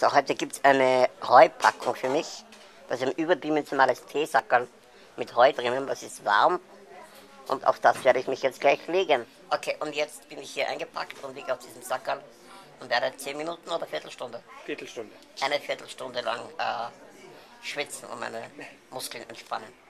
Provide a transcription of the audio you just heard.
So, heute gibt es eine Heupackung für mich. Das ist ein überdimensionales Teesackerl mit Heu drinnen, das ist warm. Und auf das werde ich mich jetzt gleich legen. Okay, und jetzt bin ich hier eingepackt und liege auf diesem Sackerl und werde 10 Minuten oder Viertelstunde? Viertelstunde. Eine Viertelstunde lang schwitzen und meine Muskeln entspannen.